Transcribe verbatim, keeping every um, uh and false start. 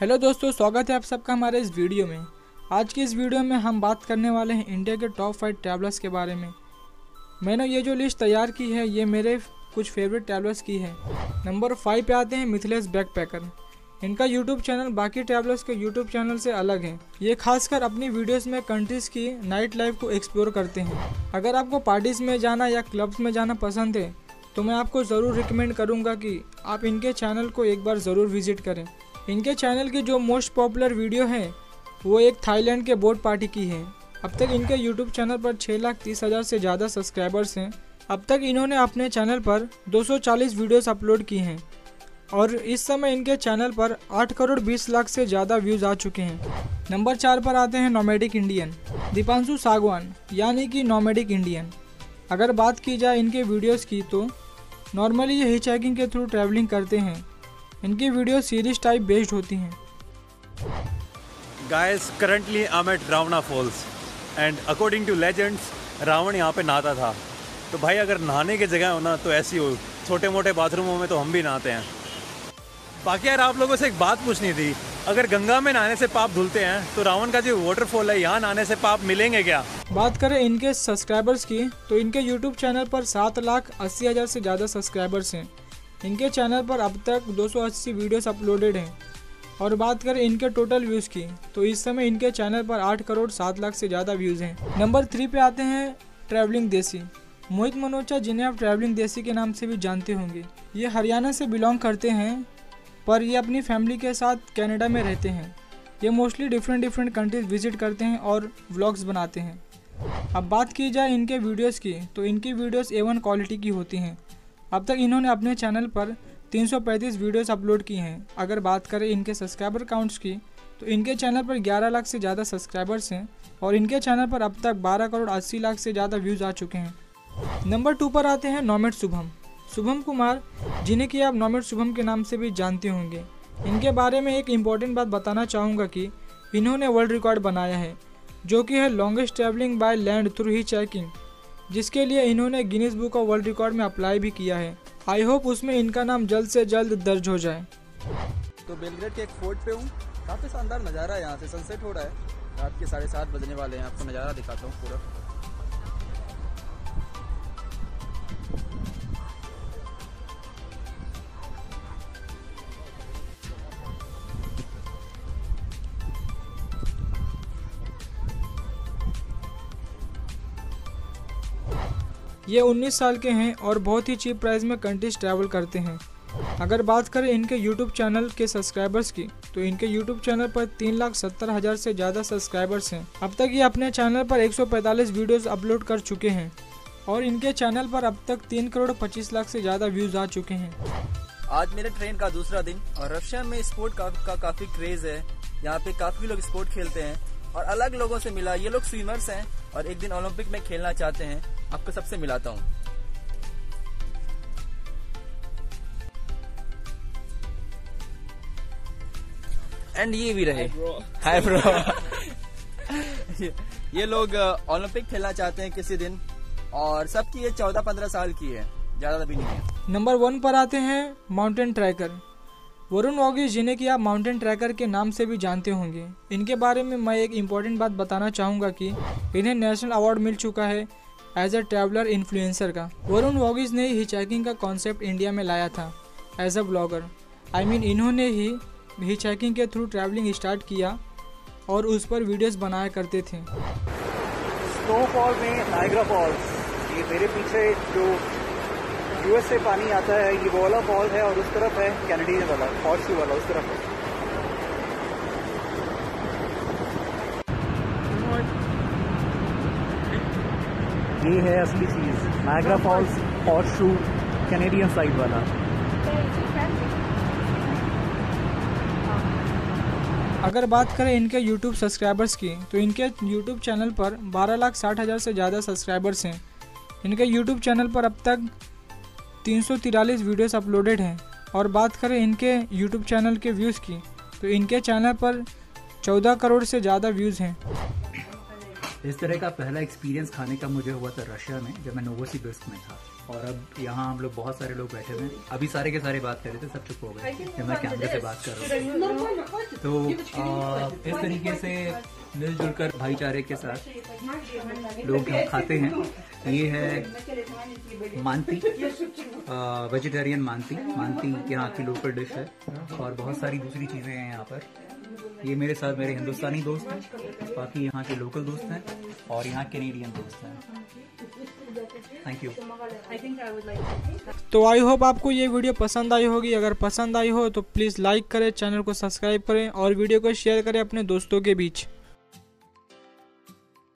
Hello दोस्तों, स्वागत है आप सबका हमारे इस वीडियो में। आज की इस वीडियो में हम बात करने वाले हैं इंडिया के टॉप फाइव ट्रैवलर्स के बारे में। मैंने ये जो लिस्ट तैयार की है ये मेरे कुछ फेवरेट ट्रैवलर्स की है। नंबर फाइव पे आते हैं मिथिलेश बैकपैकर। इनका यूट्यूब चैनल बाकी ट्रैवलर्स के यूट्यूब चैनल से अलग है। ये खासकर अपनी वीडियोस में कंट्रीज़ की नाइट लाइफ को एक्सप्लोर करते हैं। अगर आपको पार्टीज़ में जाना या क्लब्स में जाना पसंद है तो मैं आपको ज़रूर रिकमेंड करूँगा कि आप इनके चैनल को एक बार ज़रूर विजिट करें। इनके चैनल की जो मोस्ट पॉपुलर वीडियो है वो एक थाईलैंड के बोट पार्टी की है। अब तक इनके यूट्यूब चैनल पर छः लाख तीस हज़ार से ज़्यादा सब्सक्राइबर्स हैं। अब तक इन्होंने अपने चैनल पर दो सौ चालीस वीडियोज़ अपलोड की हैं और इस समय इनके चैनल पर आठ करोड़ बीस लाख से ज़्यादा व्यूज़ आ चुके हैं। नंबर चार पर आते हैं नॉमेडिक इंडियन दीपांशु सागवान यानी कि नॉमेडिक इंडियन। अगर बात की जाए इनके वीडियोस की तो नॉर्मली ये हिचहाइकिंग के थ्रू ट्रैवलिंग करते हैं। इनकी वीडियो सीरीज टाइप बेस्ड होती हैं। Guys, currently I am at Ravana falls and according to legends Ravan यहाँ पे नहाता था। तो भाई अगर नहाने की जगह हो ना तो ऐसी हो, छोटे मोटे बाथरूमों में तो हम भी नहाते हैं। बाकी यार, आप लोगों से एक बात पूछनी थी, अगर गंगा में नहाने से पाप धुलते हैं तो रावण का जो वाटरफॉल है यहाँ नहाने से पाप मिलेंगे क्या? बात करें इनके सब्सक्राइबर्स की तो इनके यूट्यूब चैनल पर सात लाख अस्सी हज़ार से ज़्यादा सब्सक्राइबर्स हैं। इनके चैनल पर अब तक दो सौ अस्सी वीडियोस अपलोडेड हैं। और बात करें इनके टोटल व्यूज़ की तो इस समय इनके चैनल पर आठ करोड़ सात लाख से ज़्यादा व्यूज़ हैं। नंबर थ्री पे आते हैं ट्रैवलिंग देसी मोहित मनोचा, जिन्हें आप ट्रैवलिंग देसी के नाम से भी जानते होंगे। ये हरियाणा से बिलोंग करते हैं पर ये अपनी फैमिली के साथ कनाडा में रहते हैं। ये mostly different different countries visit करते हैं और व्लॉग्स बनाते हैं। अब बात की जाए इनके वीडियोस की तो इनकी वीडियोस ए वन क्वालिटी की होती हैं। अब तक इन्होंने अपने चैनल पर तीन सौ पैंतीस वीडियोस अपलोड की हैं। अगर बात करें इनके सब्सक्राइबर काउंट्स की तो इनके चैनल पर ग्यारह लाख से ज़्यादा सब्सक्राइबर्स हैं और इनके चैनल पर अब तक बारह करोड़ अस्सी लाख से ज़्यादा व्यूज़ आ चुके हैं। नंबर टू पर आते हैं नॉमिट शुभम शुभम कुमार, जिन्हें कि आप नॉमिट शुभम के नाम से भी जानते होंगे। इनके बारे में एक इम्पॉर्टेंट बात बताना चाहूँगा कि इन्होंने वर्ल्ड रिकॉर्ड बनाया है जो कि है longest travelling by land through hitchhiking, जिसके लिए इन्होंने Guinness book of world record में अप्लाई भी किया है। आई होप उसमें इनका नाम जल्द से जल्द दर्ज हो जाए। तो बेलग्रेड के एक फोर्ट पे हूँ, काफ़ी शानदार नज़ारा है। यहाँ से सनसेट हो रहा है, रात के साढ़े सात बजने वाले हैं। आपको नज़ारा दिखाता हूँ पूरा। ये उन्नीस साल के हैं और बहुत ही चीप प्राइस में कंट्रीज ट्रैवल करते हैं। अगर बात करें इनके यूट्यूब चैनल के सब्सक्राइबर्स की तो इनके यूट्यूब चैनल पर तीन लाख सत्तर हज़ार से ज़्यादा सब्सक्राइबर्स हैं। अब तक ये अपने चैनल पर एक सौ पैंतालीस वीडियोस अपलोड कर चुके हैं और इनके चैनल पर अब तक तीन करोड़ पच्चीस लाख से ज़्यादा व्यूज़ आ चुके हैं। आज मेरे ट्रेन का दूसरा दिन और रशिया में स्पोर्ट का, का काफ़ी क्रेज़ है। यहाँ पे काफ़ी लोग स्पोर्ट खेलते हैं और अलग लोगों से मिला। ये लोग स्विमर्स हैं और एक दिन ओलंपिक में खेलना चाहते हैं। आपको सबसे मिलाता हूँ। एंड ये भी रहे, हाय ब्रो। ये, ये लोग ओलंपिक खेलना चाहते हैं किसी दिन और सबकी ये चौदह पंद्रह साल की है, ज्यादा भी नहीं है। नंबर वन पर आते हैं माउंटेन ट्रेकर वरुण वागी, जिन्हें कि आप माउंटेन ट्रेकर के नाम से भी जानते होंगे। इनके बारे में मैं एक इम्पॉर्टेंट बात बताना चाहूँगा कि इन्हें नेशनल अवार्ड मिल चुका है एज अ ट्रैवलर इन्फ्लुएंसर का। वरुण वागी ने ही हिचहाइकिंग का कॉन्सेप्ट इंडिया में लाया था as a blogger. I mean इन्होंने ही हिचहाइकिंग के थ्रू ट्रैवलिंग स्टार्ट किया और उस पर वीडियोस बनाया करते थे। स्नोफॉल में नाइग्रा फॉल्स, ये मेरे पीछे जो यूएस से पानी आता है ये वाला फॉल है और उस तरफ है कैनेडियन वाला फॉल्स वाला उस तरफ है। ये है असली चीज, नायग्रा फॉल्स और शू कैनेडियन साइड वाला। अगर बात करें इनके यूट्यूब सब्सक्राइबर्स की तो इनके यूट्यूब चैनल पर बारह लाख साठ हज़ार से ज़्यादा सब्सक्राइबर्स हैं। इनके यूट्यूब चैनल पर अब तक तीन सौ तिरालीस वीडियोज़ अपलोडेड हैं। और बात करें इनके यूट्यूब चैनल के व्यूज़ की तो इनके चैनल पर चौदह करोड़ से ज़्यादा व्यूज़ हैं। इस तरह का पहला एक्सपीरियंस खाने का मुझे हुआ था रशिया में, जब मैं नोवोसिबिर्स्क में था। और अब यहाँ हम लोग बहुत सारे लोग बैठे हुए, अभी सारे के सारे बात कर रहे थे, सब चुप हो गए, मैं कैमरे से बात कर रहा हूँ। तो आ, इस तरीके से मिलजुल कर भाईचारे के साथ लोग खाते हैं। ये है मानती, वेजिटेरियन मानती, मानती यहाँ की लोकल डिश है और बहुत सारी दूसरी चीज़ें हैं यहाँ पर। ये मेरे साथ मेरे हिंदुस्तानी दोस्त हैं, बाकी यहाँ के लोकल दोस्त हैं और यहाँ कैनेडियन दोस्त हैं। Thank you. तो आई होप आपको ये वीडियो पसंद आई होगी। अगर पसंद आई हो तो प्लीज़ लाइक करें, चैनल को सब्सक्राइब करें और वीडियो को शेयर करें अपने दोस्तों के बीच।